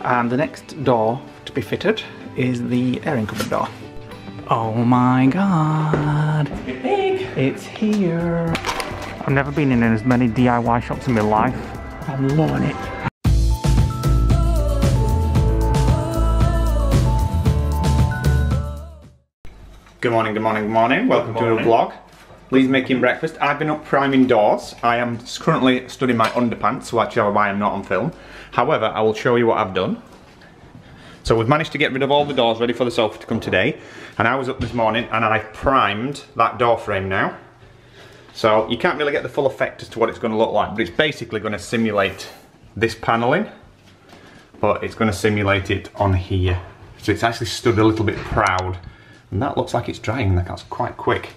And the next door to be fitted is the air incoming door. Oh my god, it's here. I've never been in as many DIY shops in my life. I'm loving it. Good morning, good morning, good morning. Welcome to a vlog. Lee's making breakfast. I've been up priming doors. I am currently studying my underpants, which is why I'm not on film. However, I will show you what I've done. So we've managed to get rid of all the doors ready for the sofa to come today. And I was up this morning and I've primed that door frame now. So you can't really get the full effect as to what it's going to look like, but it's basically going to simulate this panelling, but it's going to simulate it on here. So it's actually stood a little bit proud. And that looks like it's drying, that's quite quick.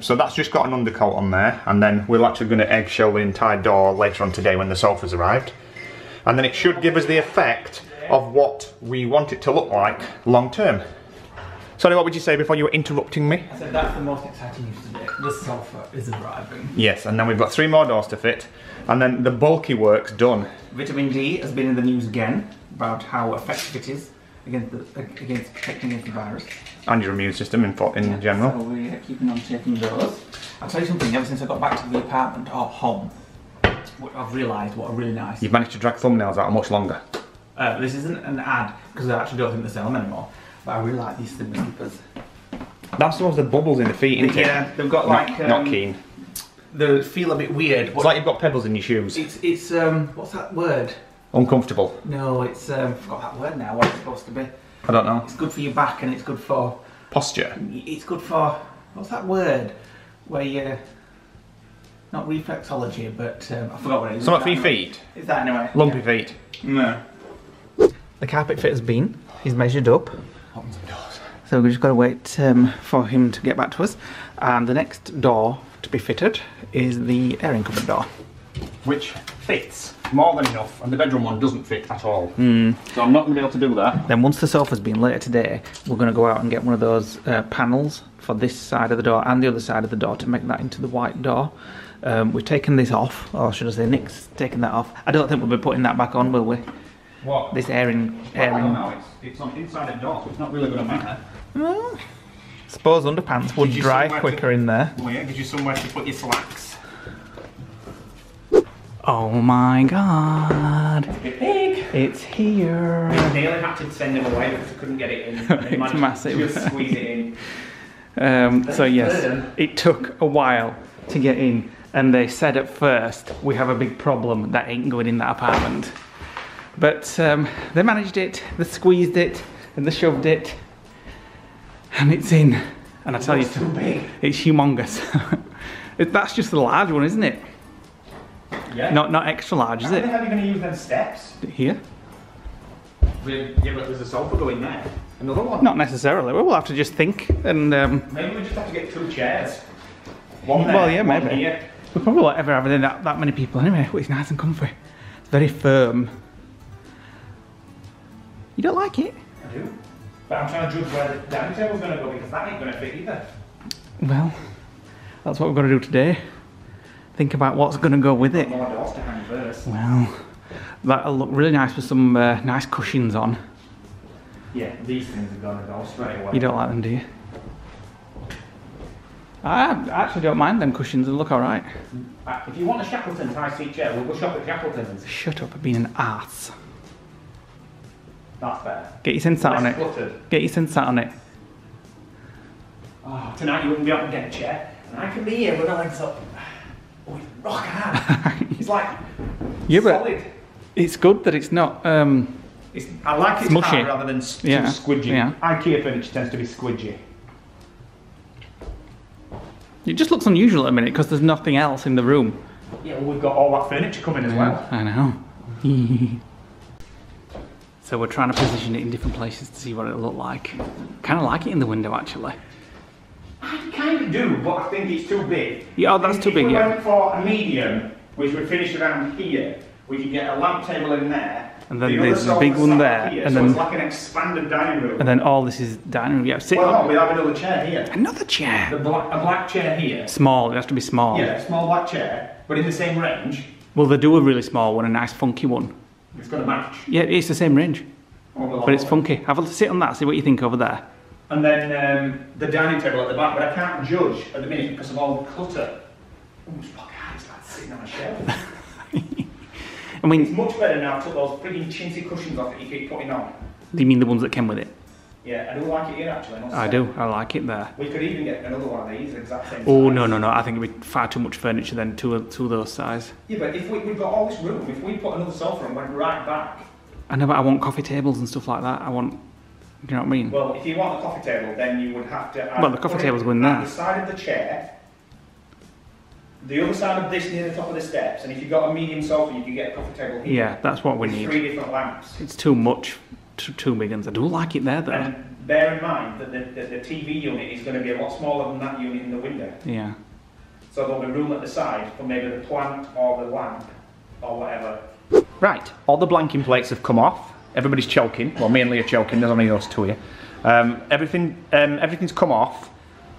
So that's just got an undercoat on there, and then we're actually going to eggshell the entire door later on today when the sofa's arrived. And then it should give us the effect of what we want it to look like long term. Sorry, what would you say before you were interrupting me? I said that's the most exciting news today. The sofa is arriving. Yes, and then we've got 3 more doors to fit, and then the bulky work's done. Vitamin D has been in the news again about how effective it is against protecting against the virus. And your immune system in general. So we're keeping on checking those. I'll tell you something, ever since I got back to the apartment or home, I've realised what a really nice... You've managed to drag thumbnails out much longer. This isn't an ad, because I actually don't think they sell them anymore. But I really like these slim slippers. That's the ones with bubbles in the feet, isn't it? Yeah, they've got like... not keen. They feel a bit weird. It's like you've got pebbles in your shoes. It's what's that word? Uncomfortable. No, it's, I forgot that word now, what it's supposed to be. I don't know. It's good for your back and it's good for... Posture? It's good for... what's that word? Where you... not reflexology, but I forgot what it is. Something for your feet? Is that anyway? Lumpy feet? No. The carpet fit has been. He's measured up. So we've just got to wait for him to get back to us. And the next door to be fitted is the air incoming door, which fits more than enough, and the bedroom one doesn't fit at all. So I'm not going to be able to do that. Then once the sofa's been later today, we're going to go out and get one of those panels for this side of the door and the other side of the door to make that into the white door. We've taken this off, or should I say Nick's taken that off. I don't think we'll be putting that back on, will we? What? This airing. I don't know, it's on inside a door, so it's not really going to matter. Well, I suppose underpants would dry quicker in there. Well, yeah, gives you somewhere to put your slacks. Oh my god! It's here! I nearly had to send them away because I couldn't get it in. It's massive. Just squeeze it in. So yes, it took a while to get in, and they said at first, we have a big problem, that ain't going in that apartment. But they managed it, they squeezed it, and they shoved it, and it's in. And I tell you, so big. It's humongous. That's just the large one, isn't it? Yeah. Not extra large, is it? How are you going to use them steps? Here? Yeah, but there's a sofa going there. Another one? Not necessarily. We'll have to just think and... maybe we just have to get 2 chairs. One there, well, yeah, one maybe. Here. We'll probably not ever have that many people anyway. It's nice and comfy. It's very firm. You don't like it? I do. But I'm trying to judge where the dining table's going to go, because that ain't going to fit either. Well, that's what we're going to do today. Think about what's going to go with it. More doors to hang first. Well, that'll look really nice with some nice cushions on. Yeah, these things are going to go straight away. You don't like them, do you? I actually don't mind them cushions, they look alright. If you want a Shackleton's high-seat chair, we'll go shop at Shackleton's. Shut up, I've been an arse. That's better. Get your sin sat on it. Cluttered. Get your sin sat on it. Oh, tonight you wouldn't be able to get a chair, and I can be here with my legs up. Oh, it's rock hard. It's like solid. It's good that it's not. I like it's mushy hard rather than squidgy. Yeah. IKEA furniture tends to be squidgy. It just looks unusual at a minute because there's nothing else in the room. Yeah, well, we've got all that furniture coming as well. I know. So we're trying to position it in different places to see what it'll look like. Kind of like it in the window, actually. I kind of do, but I think it's too big. Yeah, oh, that's too big, yeah. If we went for a medium, which would finish around here, we could get a lamp table in there. And then there's a big one there. Here, and so then it's like an expanded dining room. And then all this is dining room. Yeah, well, we have another chair here. Another chair? A black chair here. Small, it has to be small. Yeah, a small black chair, but in the same range. Well, they do a really small one, a nice funky one. It's got a match. Yeah, it's the same range. But it's funky. Have a sit on that, see what you think over there. And then the dining table at the back, but I can't judge at the minute because of all the clutter. Oh, it's like sitting on a shelf. I mean, it's much better now. I took those frigging chintzy cushions off that you keep putting on. Do you mean the ones that came with it? Yeah, I do like it here actually. I do, I like it there. We could even get another one of these, exactly. Oh, size. No, no, no, I think it would be far too much furniture then to those size. Yeah, but if we've got all this room, if we put another sofa and went right back. I know, but I want coffee tables and stuff like that. I want, do you know what I mean? Well, if you want the coffee table, then you would have to add, well, the coffee table's going there. The side of the chair, the other side of this near the top of the steps, and if you've got a medium sofa, you can get a coffee table here. Yeah, that's what we need. 3 different lamps. It's too much. Two Miggins. I do like it there though. And bear in mind that the TV unit is going to be a lot smaller than that unit in the window. Yeah. So there'll be room at the side for maybe the plant or the lamp or whatever. Right, all the blanking plates have come off. Everybody's choking. Well, mainly you're choking. There's only those two here. Everything's come off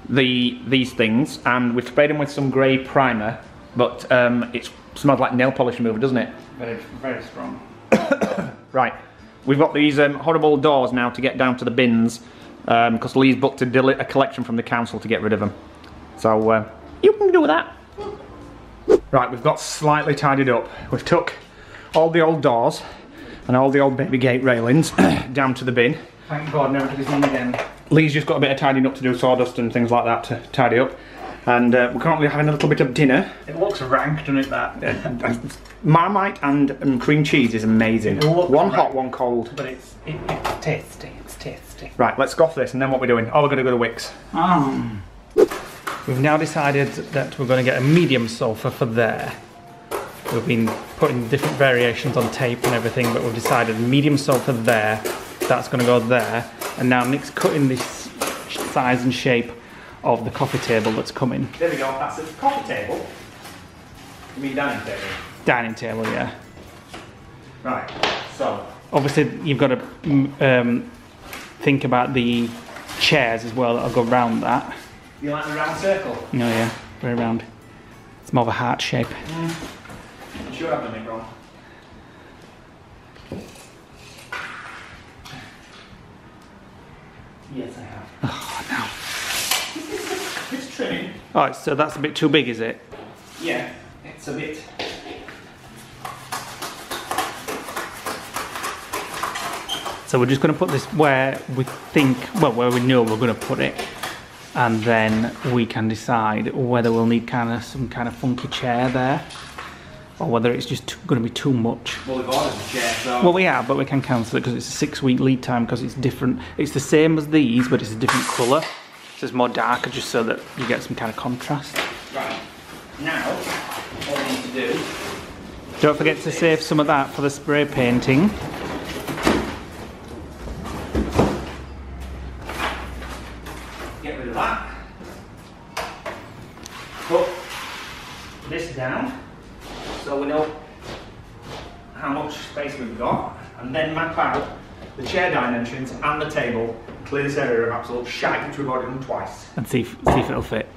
these things, and we've sprayed them with some grey primer. But it smells like nail polish remover, doesn't it? Very, very strong. Right. We've got these horrible doors now to get down to the bins because Lee's booked a collection from the council to get rid of them. So you can do that. Right, we've got slightly tidied up. We've took all the old doors and all the old baby gate railings down to the bin. Thank God, never to be seen again. Lee's just got a bit of tidying up to do, sawdust and things like that to tidy up. And we're currently having a little bit of dinner. It looks rank, doesn't it, that? Marmite and cream cheese is amazing. One hot, one cold. But it's tasty, it's tasty. Right, let's go off this and then what we're doing. Oh, we're going to go to Wicks. We've now decided that we're going to get a medium sofa for there. We've been putting different variations on tape and everything, but we've decided medium sofa there. That's going to go there. And now Nick's cutting this size and shape of the coffee table that's coming. There we go, that's a coffee table. You mean dining table? Dining table, yeah. Right, so. Obviously, you've got to think about the chairs as well that'll go round that. You like the round circle? No, yeah, very round. It's more of a heart shape. I'm sure I've done it wrong. Yes, I have. Oh, no. It's trimming. Oh, so that's a bit too big, is it? Yeah, it's a bit. So we're just going to put this where we think, well, where we know we're going to put it, and then we can decide whether we'll need kind of some kind of funky chair there, or whether it's just going to be too much. Well, we've ordered a chair, so. Well, we have, but we can cancel it because it's a 6-week lead time because it's different. It's the same as these, but it's a different colour. So it's more darker just so that you get some kind of contrast. Right, now all we need to do... Don't forget to save some of that for the spray painting. Get rid of that. Put this down so we know how much space we've got, and then map out the chair dimensions and the table. Clear this area of absolute shite, which we've already done twice. And see if it'll fit.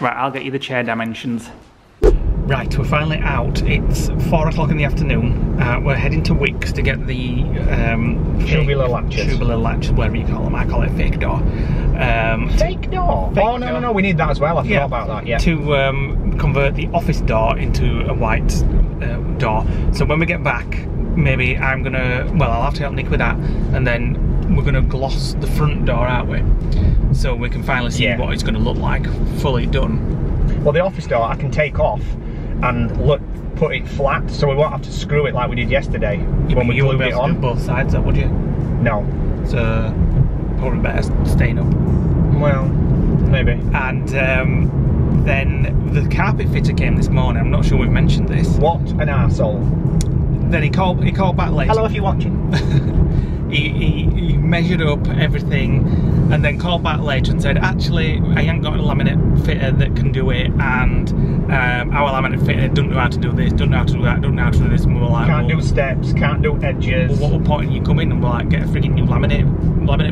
Right, I'll get you the chair dimensions. Right, we're finally out. It's 4 o'clock in the afternoon. We're heading to Wicks to get the tubular latches, whatever you call them. I call it fake door. Fake door? Oh, no, no, no, we need that as well. I forgot about that, yeah. To convert the office door into a white door. So when we get back, maybe I'm going to, well, I'll have to help Nick with that, and then we're going to gloss the front door, aren't we? So we can finally see what it's going to look like fully done. Well, the office door I can take off and look, put it flat, so we won't have to screw it like we did yesterday. Yeah, when we glued it on. You wouldn't be able to do both sides, though, would you? No. So probably better staying up. Well, maybe. And then the carpet fitter came this morning. I'm not sure we've mentioned this. What an arsehole! Then he called back later. Hello, if you're watching. He measured up everything and then called back later and said, actually, I ain't got a laminate fitter that can do it, and our laminate fitter doesn't know how to do this, doesn't know how to do that, doesn't know how to do this, and we're like, can't do steps, can't do edges. Well, what point you come in and we're like, get a freaking new laminate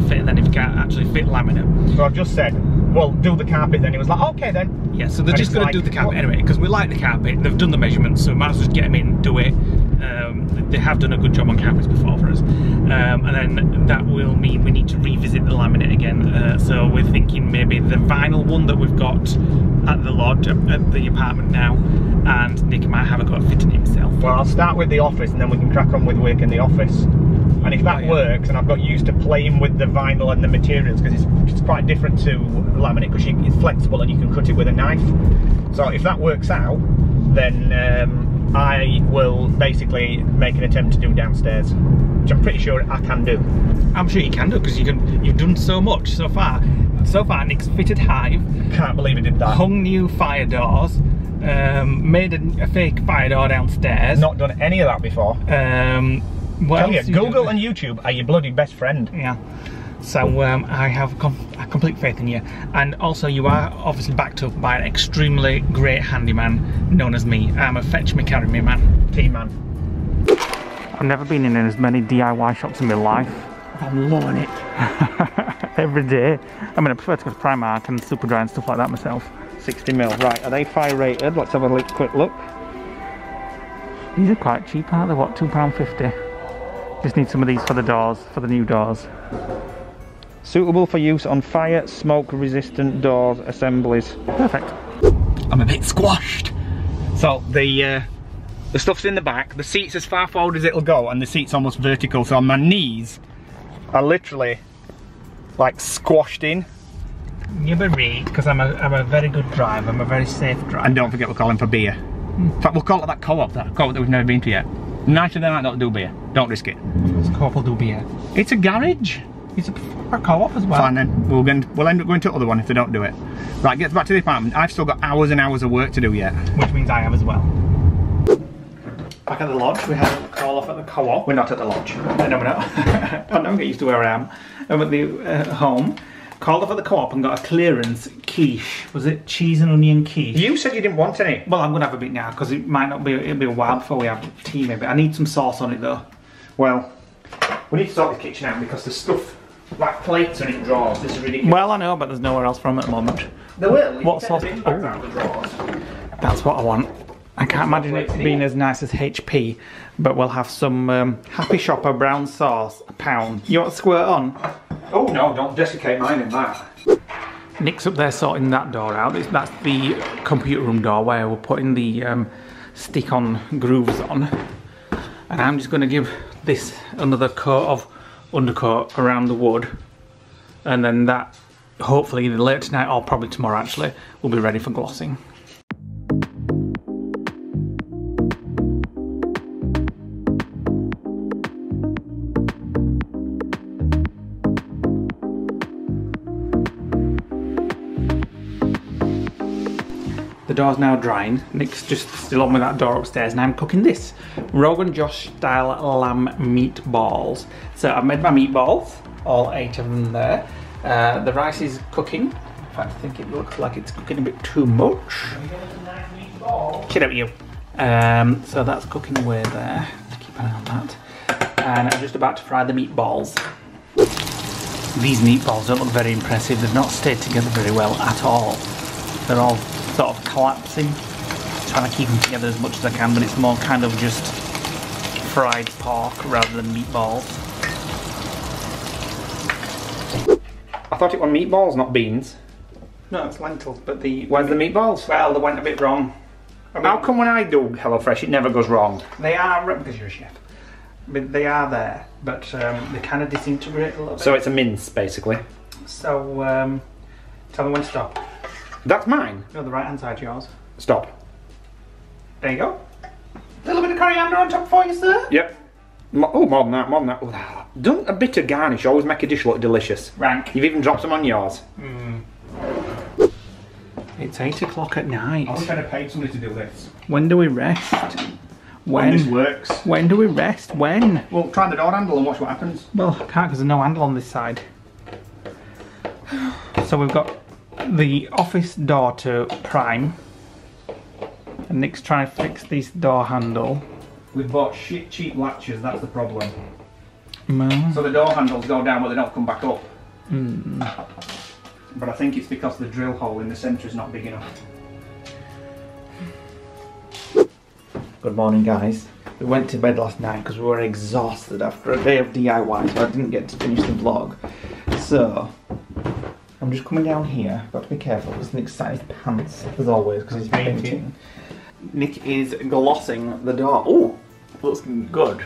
fitter then if you can't actually fit laminate. So I've just said, well, do the carpet then. He was like, okay then. Yeah, so they're just going to do the carpet anyway, because we like the carpet, they've done the measurements, so we might as well just get them in, do it. They have done a good job on carpets before for us, and then that will mean we need to revisit the laminate again, so we're thinking maybe the vinyl one that we've got at the lodge, at the apartment now, and Nick might have a go at fitting it himself. Well, I'll start with the office and then we can crack on with work in the office. And if that works, and I've got used to playing with the vinyl and the materials, because it's quite different to laminate, because it's flexible and you can cut it with a knife. So if that works out, then I will basically make an attempt to do downstairs, which I'm pretty sure I can do. I'm sure you can do, because you've done so much so far. So far, Nick's fitted hive. Can't believe I did that. Hung new fire doors. Made a fake fire door downstairs. Not done any of that before. Tell you, Google and YouTube are your bloody best friend. Yeah. So I have complete faith in you. And also, you are obviously backed up by an extremely great handyman known as me. I'm a fetch me, carry me man. T-man. I've never been in as many DIY shops in my life. I'm loving it. Every day. I mean, I prefer to go to Primark and Superdry and stuff like that myself. 60mm. Right, are they fire rated? Let's have a quick look. These are quite cheap, aren't they? What, £2.50? Just need some of these for the doors, for the new doors. Suitable for use on fire, smoke resistant doors, assemblies. Perfect. I'm a bit squashed. So the stuff's in the back, the seat's as far forward as it'll go, and the seat's almost vertical, so my knees are literally like squashed in. You're worried, because I'm a very good driver, I'm a very safe driver. And don't forget we're calling for beer. In fact, we'll call it that co-op that we've never been to yet. Nicer than that, don't do beer. Don't risk it. It's a co-op will do beer. It's a garage. It's a co-op as well. Fine then. We'll end up going to the other one if they don't do it. Right, gets back to the apartment. I've still got hours and hours of work to do yet. Which means I have as well. Back at the lodge, we had a call off at the co-op. We're not at the lodge. No, we're not. I don't get used to where I am. I'm at the home. Called off at the co-op and got a clearance quiche. Was it cheese and onion quiche? You said you didn't want any. Well, I'm gonna have a bit now because it might not be. It'll be a while before we have tea, maybe. I need some sauce on it though. Well, we need to sort this kitchen out because there's stuff like plates and in drawers. This is ridiculous. Well, I know, but there's nowhere else from at the moment. There will. What sort of drawers? That's what I want. I can't imagine it being as nice as HP, but we'll have some Happy Shopper brown sauce, £1. You want to squirt on? Oh no, don't desiccate mine in that. Nick's up there sorting that door out. That's the computer room door where we're putting the stick-on grooves on. And I'm just going to give this another coat of undercoat around the wood. And then that, hopefully either later tonight or probably tomorrow actually, will be ready for glossing. The door's now drying. Nick's just still on with that door upstairs and I'm cooking this Rogan Josh style lamb meatballs. So I've made my meatballs, all 8 of them there. The rice is cooking. In fact, I think it looks like it's cooking a bit too much. Shut up you. So that's cooking away there. Keep an eye on that. And I'm just about to fry the meatballs. These meatballs don't look very impressive. They've not stayed together very well at all. They're all sort of collapsing, trying to keep them together as much as I can, but it's more kind of just fried pork rather than meatballs. I thought it were meatballs, not beans. No, it's lentils, but the... Where's the meatballs? Well, they went a bit wrong. I mean, how come when I do Hello Fresh it never goes wrong? They are, because you're a chef, but they are there, but they kind of disintegrate a little bit. So it's a mince, basically. So, tell me when to stop. That's mine. No, the right hand side, yours. Stop. There you go. A little bit of coriander on top for you, sir. Yep. Oh, more than that, more than that. Doesn't a bit of garnish always make a dish look delicious? Rank. You've even dropped some on yours. Mm. It's 8 o'clock at night. I wish I'd have paid somebody to do this. When do we rest? When this works. When do we rest? When? Well, try the door handle and watch what happens. Well, I can't because there's no handle on this side. So we've got the office door to prime and Nick's trying to fix this door handle. We've bought shit cheap latches, that's the problem. So the door handles go down but they don't come back up. But I think it's because the drill hole in the centre is not big enough. Good morning guys. We went to bed last night because we were exhausted after a day of DIY, so I didn't get to finish the vlog. So I'm just coming down here. I've got to be careful. It's Nick's sized pants, as always, because he's painting. Nick is glossing the door. Oh, looks good.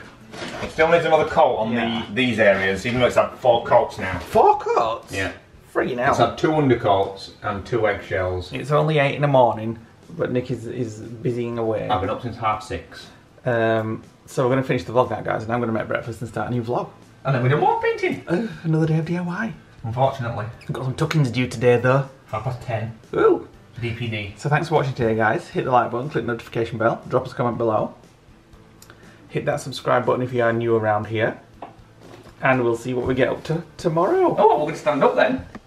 It still needs another coat on these areas, even though it's had 4 coats now. 4 coats? Yeah. Freaking out. It's had 2 undercoats and 2 eggshells. It's only 8 in the morning, but Nick is busying away. I've been up since 6:30. So we're going to finish the vlog now, guys, and I'm going to make breakfast and start a new vlog. And then we do more painting. Another day of DIY. Unfortunately. We've got some tuck-ins due today, though. 10:30. Ooh. DPD. So thanks for watching today, guys. Hit the like button, click the notification bell, drop us a comment below. Hit that subscribe button if you are new around here. And we'll see what we get up to tomorrow. Oh, we're going to stand up then.